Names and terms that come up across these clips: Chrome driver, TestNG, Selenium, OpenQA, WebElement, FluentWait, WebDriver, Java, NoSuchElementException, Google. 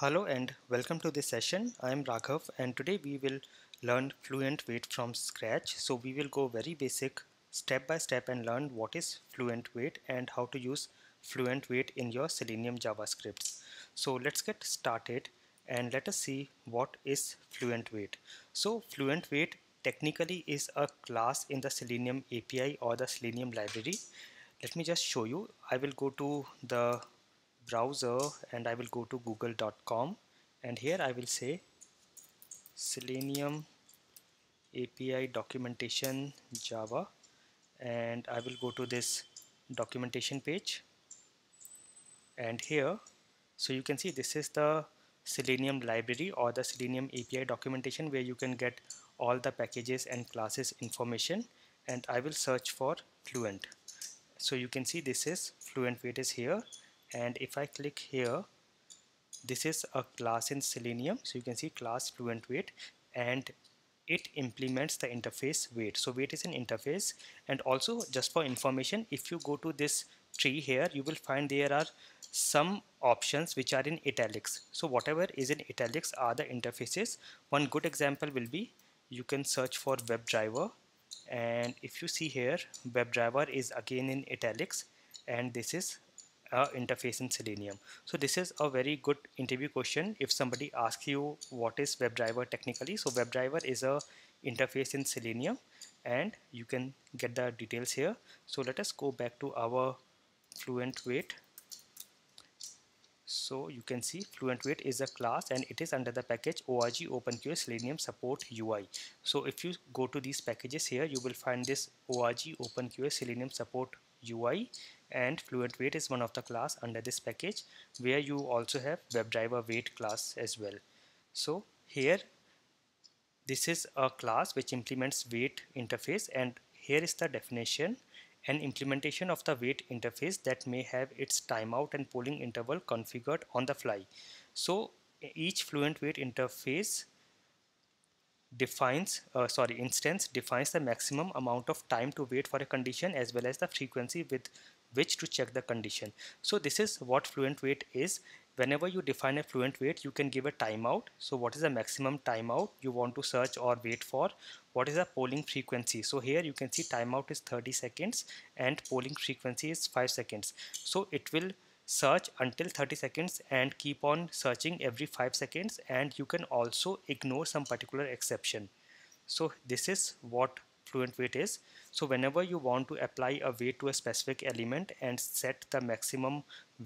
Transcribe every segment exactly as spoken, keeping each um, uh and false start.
Hello and welcome to this session. I am Raghav and today we will learn FluentWait from scratch. So we will go very basic step by step and learn what is FluentWait and how to use FluentWait in your Selenium JavaScripts. So let's get started and let us see what is FluentWait. So FluentWait technically is a class in the Selenium A P I or the Selenium library. Let me just show you. I will go to the browser and I will go to google dot com and here I will say Selenium A P I documentation Java and I will go to this documentation page and here so you can see this is the Selenium library or the Selenium A P I documentation where you can get all the packages and classes information, and I will search for Fluent. So you can see this is FluentWait is here. And if I click here, this is a class in Selenium. So you can see class FluentWait and it implements the interface wait. So wait is an interface. And also just for information, if you go to this tree here, you will find there are some options which are in italics. So whatever is in italics are the interfaces. One good example will be you can search for WebDriver. And if you see here, WebDriver is again in italics and this is Uh, interface in Selenium. So this is a very good interview question if somebody asks you what is WebDriver technically. So WebDriver is a interface in Selenium and you can get the details here. So let us go back to our FluentWait. So you can see FluentWait is a class and it is under the package org OpenQA Selenium support U I. So if you go to these packages here, you will find this org OpenQA Selenium support U I, and FluentWait is one of the class under this package where you also have WebDriver wait class as well. So here this is a class which implements wait interface, and here is the definition: an implementation of the wait interface that may have its timeout and polling interval configured on the fly. So each FluentWait interface defines uh, sorry instance defines the maximum amount of time to wait for a condition as well as the frequency with which to check the condition. So this is what FluentWait is. Whenever you define a FluentWait, you can give a timeout. So what is the maximum timeout you want to search or wait for? What is the polling frequency? So here you can see timeout is thirty seconds and polling frequency is five seconds. So it will search until thirty seconds and keep on searching every five seconds, and you can also ignore some particular exception. So this is what FluentWait is. So whenever you want to apply a wait to a specific element and set the maximum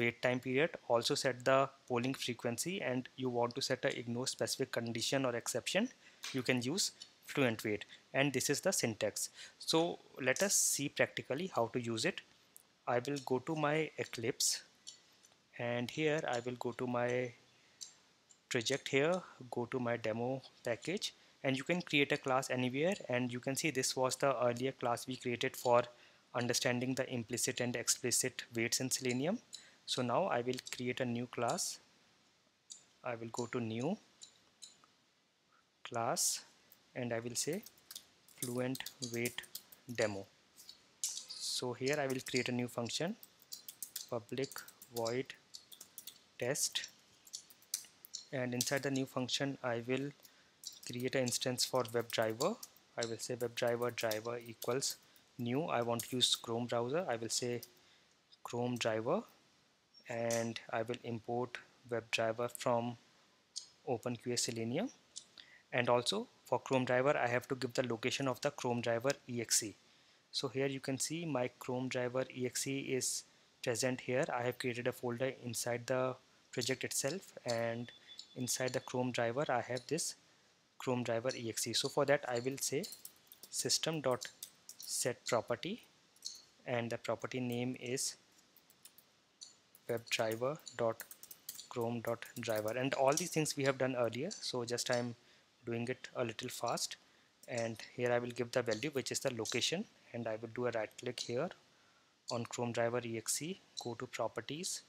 wait time period, also set the polling frequency, and you want to set a ignore specific condition or exception, you can use FluentWait, and this is the syntax. So let us see practically how to use it. I will go to my Eclipse and here I will go to my project here, go to my demo package, and you can create a class anywhere. And you can see this was the earlier class we created for understanding the implicit and explicit weights in Selenium. So now I will create a new class. I will go to new class and I will say FluentWait demo. So here I will create a new function, public void test, and inside the new function I will create an instance for WebDriver. I will say WebDriver driver equals new. I want to use Chrome browser. I will say Chrome driver and I will import WebDriver from OpenQA Selenium. And also for Chrome driver I have to give the location of the Chrome driver exe. So here you can see my Chrome driver exe is present here. I have created a folder inside the project itself, and inside the Chrome driver I have this Chrome driver exe. So for that I will say system.setProperty and the property name is WebDriver.Chrome.driver, and all these things we have done earlier. So just I am doing it a little fast, and here I will give the value which is the location, and I will do a right click here on Chrome driver exe, go to properties,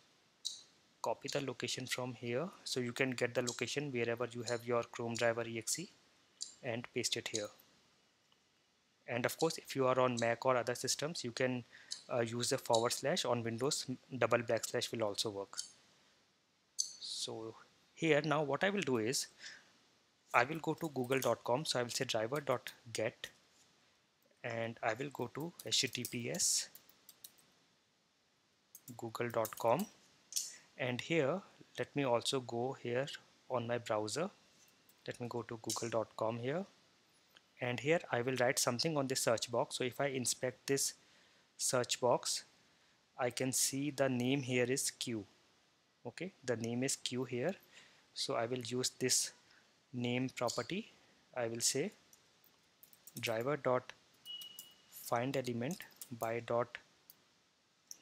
copy the location from here. So you can get the location wherever you have your Chrome driver exe and paste it here. And of course if you are on Mac or other systems, you can uh, use the forward slash. On Windows, double backslash will also work. So here. Now what I will do is I will go to google dot com, so I will say driver dot get and I will go to https google dot com, and here let me also go here on my browser, let me go to google dot com here, and here I will write something on the search box. So if I inspect this search box, I can see the name here is Q. Okay, the name is Q here, so I will use this name property. I will say driver dot find element by dot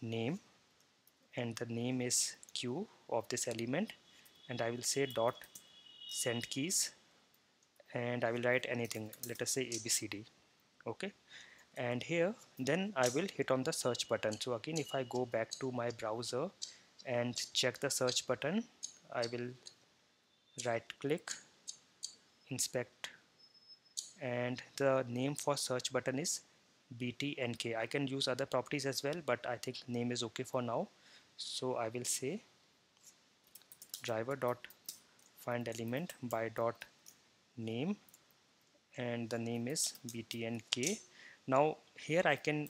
name, and the name is Q of this element, and I will say dot send keys, and I will write anything, let us say A B C D. Okay, and here then I will hit on the search button. So again, if I go back to my browser and check the search button, I will right click, inspect, and the name for search button is B T N K. I can use other properties as well, but I think name is okay for now. So I will say driver dot find element by dot name, and the name is B T N K. Now here I can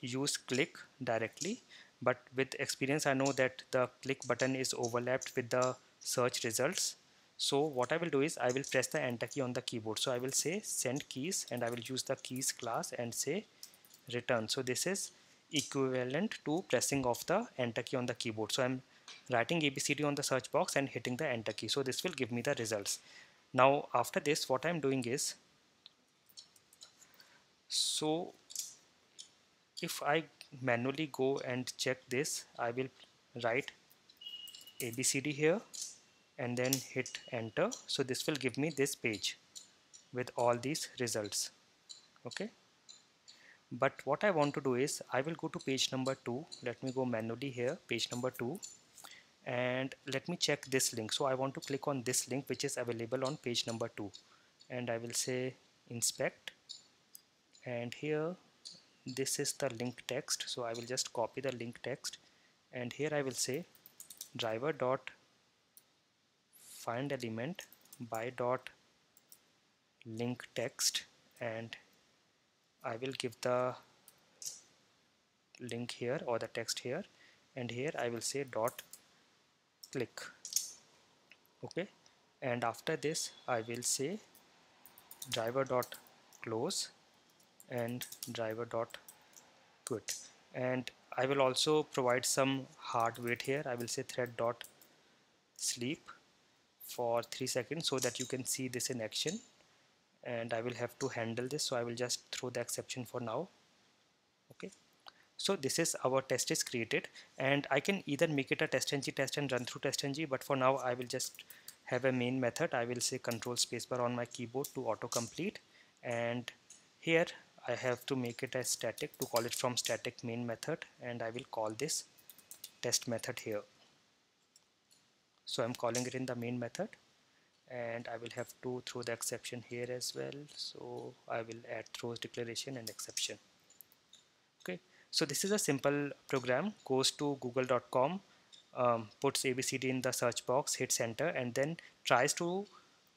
use click directly, but with experience I know that the click button is overlapped with the search results. So what I will do is I will press the enter key on the keyboard. So I will say send keys, and I will use the keys class and say return. So this is equivalent to pressing of the enter key on the keyboard. So I'm writing A B C D on the search box and hitting the enter key. So this will give me the results. Now after this, what I'm doing is, so if I manually go and check this, I will write A B C D here and then hit enter. So this will give me this page with all these results. Okay, but what I want to do is I will go to page number two. Let me go manually here, page number two, and let me check this link. So I want to click on this link which is available on page number two, and I will say inspect, and here this is the link text. So I will just copy the link text, and here I will say driver dot find element by dot link text, and I will give the link here or the text here, and here I will say dot click. Okay, and after this I will say driver dot close and driver dot quit, and I will also provide some hard weight here. I will say thread dot sleep for three seconds so that you can see this in action, and I will have to handle this. So I will just throw the exception for now. Okay, so this is our test is created, and I can either make it a test N G test and run through test N G, but for now I will just have a main method. I will say control spacebar on my keyboard to auto complete, and here I have to make it as static to call it from static main method, and I will call this test method here. So I'm calling it in the main method, and I will have to throw the exception here as well. So I will add throws declaration and exception. Okay, so this is a simple program. Goes to google dot com, um, puts A B C D in the search box, hits enter, and then tries to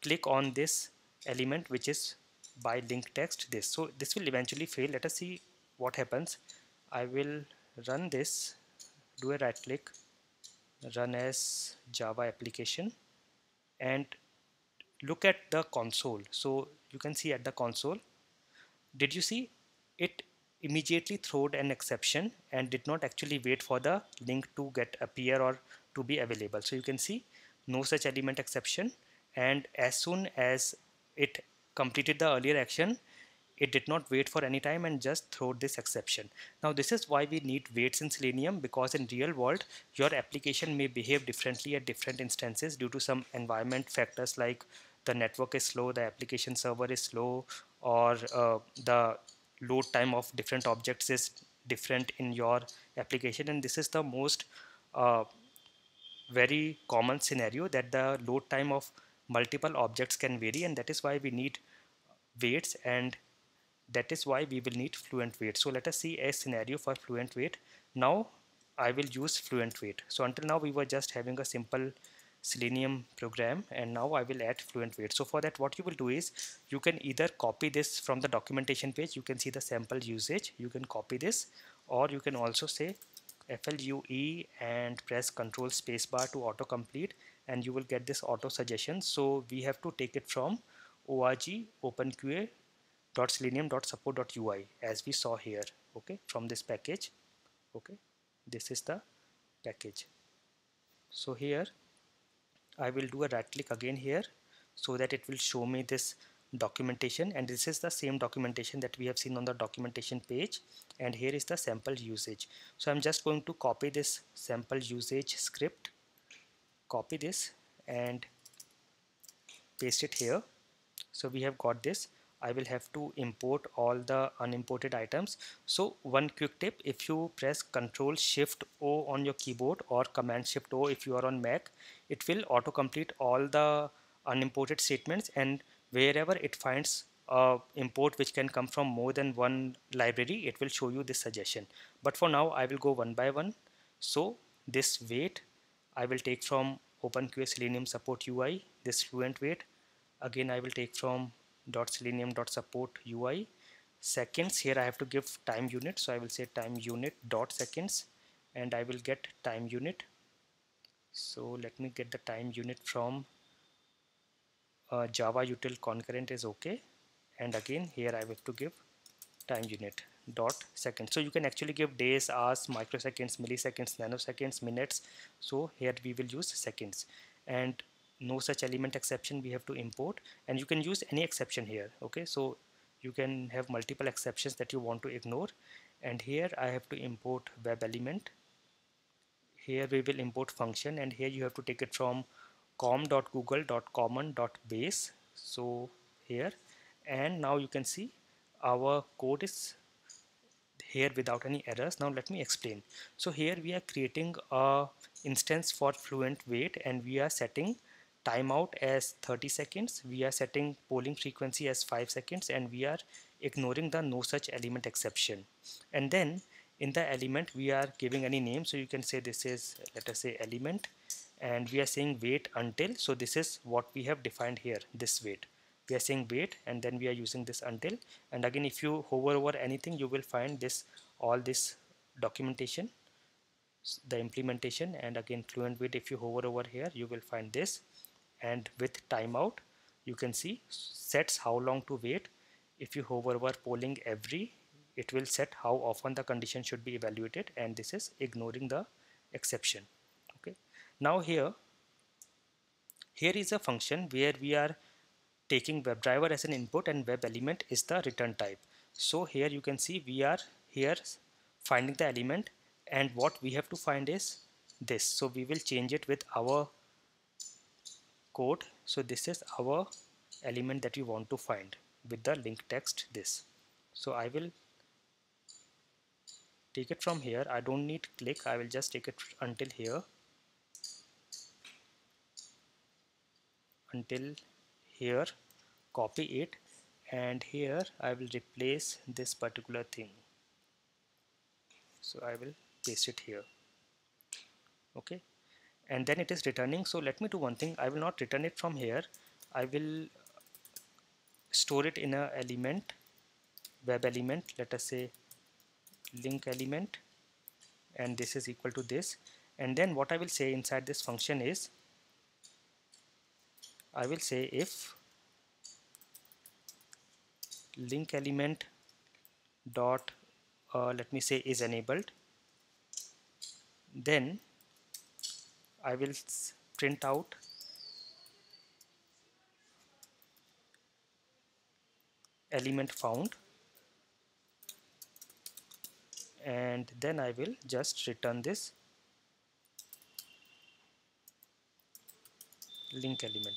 click on this element which is by link text this. So this will eventually fail. Let us see what happens. I will run this, do a right click, run as Java application, and look at the console. So you can see at the console, did you see it immediately throwed an exception and did not actually wait for the link to get appear or to be available. So you can see no such element exception, and as soon as it completed the earlier action, it did not wait for any time and just throw this exception. Now this is why we need waits in Selenium, because in real world your application may behave differently at different instances due to some environment factors like the network is slow, the application server is slow, or uh, the load time of different objects is different in your application, and this is the most uh, very common scenario that the load time of multiple objects can vary, and that is why we need waits, and that is why we will need FluentWait. So let us see a scenario for FluentWait. Now I will use FluentWait. So until now we were just having a simple Selenium program, and now I will add FluentWait. So for that, what you will do is you can either copy this from the documentation page. You can see the sample usage. You can copy this, or you can also say F L U E and press Control Spacebar to autocomplete, and you will get this auto suggestion. So we have to take it from org openqa.selenium.support.ui as we saw here. Okay, from this package. Okay, this is the package. So here I will do a right click again here so that it will show me this documentation, and this is the same documentation that we have seen on the documentation page, and here is the sample usage. So I'm just going to copy this sample usage script, copy this and paste it here. So we have got this. I will have to import all the unimported items. So one quick tip, if you press Control Shift O on your keyboard or Command Shift O if you are on Mac, it will autocomplete all the unimported statements, and wherever it finds a import which can come from more than one library, it will show you this suggestion. But for now I will go one by one. So this wait I will take from OpenQA Selenium Support U I, this fluent wait again I will take from .selenium.support U I. Seconds, here I have to give time unit, so I will say time unit dot seconds, and I will get time unit. So let me get the time unit from uh, Java util concurrent is okay, and again here I have to give time unit dot seconds. So you can actually give days, hours, microseconds, milliseconds, nanoseconds, minutes. So here we will use seconds. And no such element exception we have to import, and you can use any exception here. Okay, so you can have multiple exceptions that you want to ignore. And here I have to import web element. Here we will import function, and here you have to take it from com.google.common.base. So here, and now you can see our code is here without any errors. Now let me explain. So here we are creating a instance for FluentWait, and we are setting timeout as thirty seconds, we are setting polling frequency as five seconds, and we are ignoring the no such element exception. And then in the element we are giving any name, so you can say this is, let us say element, and we are saying wait until. So this is what we have defined here, this wait. We are saying wait, and then we are using this until. And again, if you hover over anything, you will find this, all this documentation, the implementation, and again FluentWait. If you hover over here, you will find this. And with timeout, you can see sets how long to wait. If you hover over polling every, it will set how often the condition should be evaluated, and this is ignoring the exception. Okay. Now here, here is a function where we are taking WebDriver as an input, and WebElement is the return type. So here you can see we are here finding the element, and what we have to find is this. So we will change it with our code. So this is our element that you want to find with the link text this. So I will take it from here. I don't need click. I will just take it until here, until here, copy it, and here I will replace this particular thing. So I will paste it here. Okay. And then it is returning. So let me do one thing. I will not return it from here. I will store it in a element, web element, let us say link element, and this is equal to this. And then what I will say inside this function is, I will say if link element dot uh, let me say is enabled, then I will print out element found, and then I will just return this link element.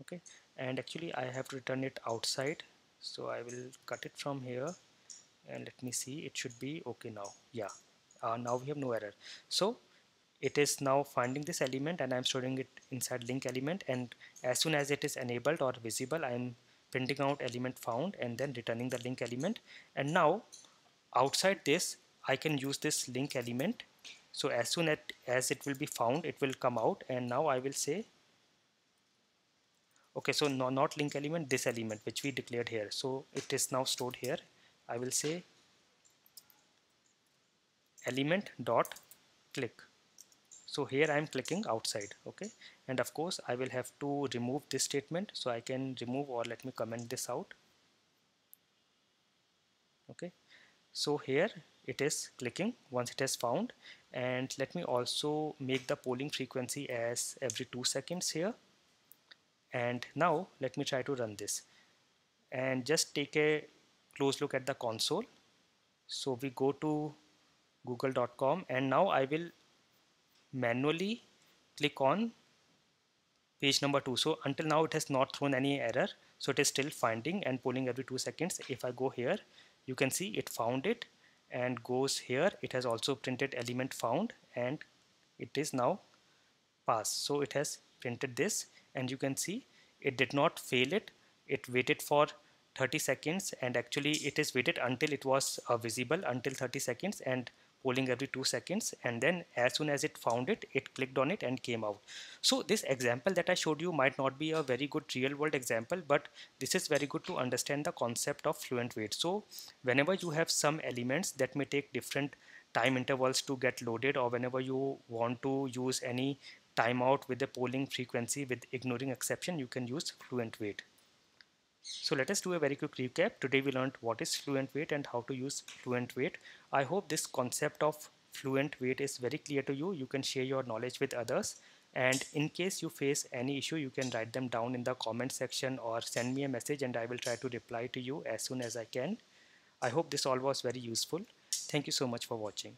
Okay, and actually I have to return it outside, so I will cut it from here. And let me see, it should be okay now. Yeah, uh, now we have no error. So it is now finding this element, and I'm storing it inside link element, and as soon as it is enabled or visible, I'm printing out element found and then returning the link element. And now outside this, I can use this link element So as soon as, as it will be found, it will come out. And now I will say, okay, so no, not link element, this element which we declared here. So it is now stored here. I will say element dot click. So here I am clicking outside, okay. And of course I will have to remove this statement, so I can remove, or let me comment this out, okay. So here it is clicking once it has found. And let me also make the polling frequency as every two seconds here. And now let me try to run this and just take a close look at the console. So we go to google dot com, and now I will manually click on page number two. So until now it has not thrown any error, so it is still finding and polling every two seconds. If I go here, you can see it found it and goes here. It has also printed element found, and it is now passed. So it has printed this, and you can see it did not fail it. It waited for thirty seconds, and actually it is waited until it was uh, visible, until thirty seconds, and polling every two seconds, and then as soon as it found it, it clicked on it and came out. So this example that I showed you might not be a very good real world example, but this is very good to understand the concept of FluentWait. So whenever you have some elements that may take different time intervals to get loaded, or whenever you want to use any timeout with the polling frequency with ignoring exception, you can use FluentWait. So let us do a very quick recap. Today we learned what is FluentWait and how to use FluentWait. I hope this concept of FluentWait is very clear to you. You can share your knowledge with others, and in case you face any issue, you can write them down in the comment section or send me a message, and I will try to reply to you as soon as I can. I hope this all was very useful. Thank you so much for watching.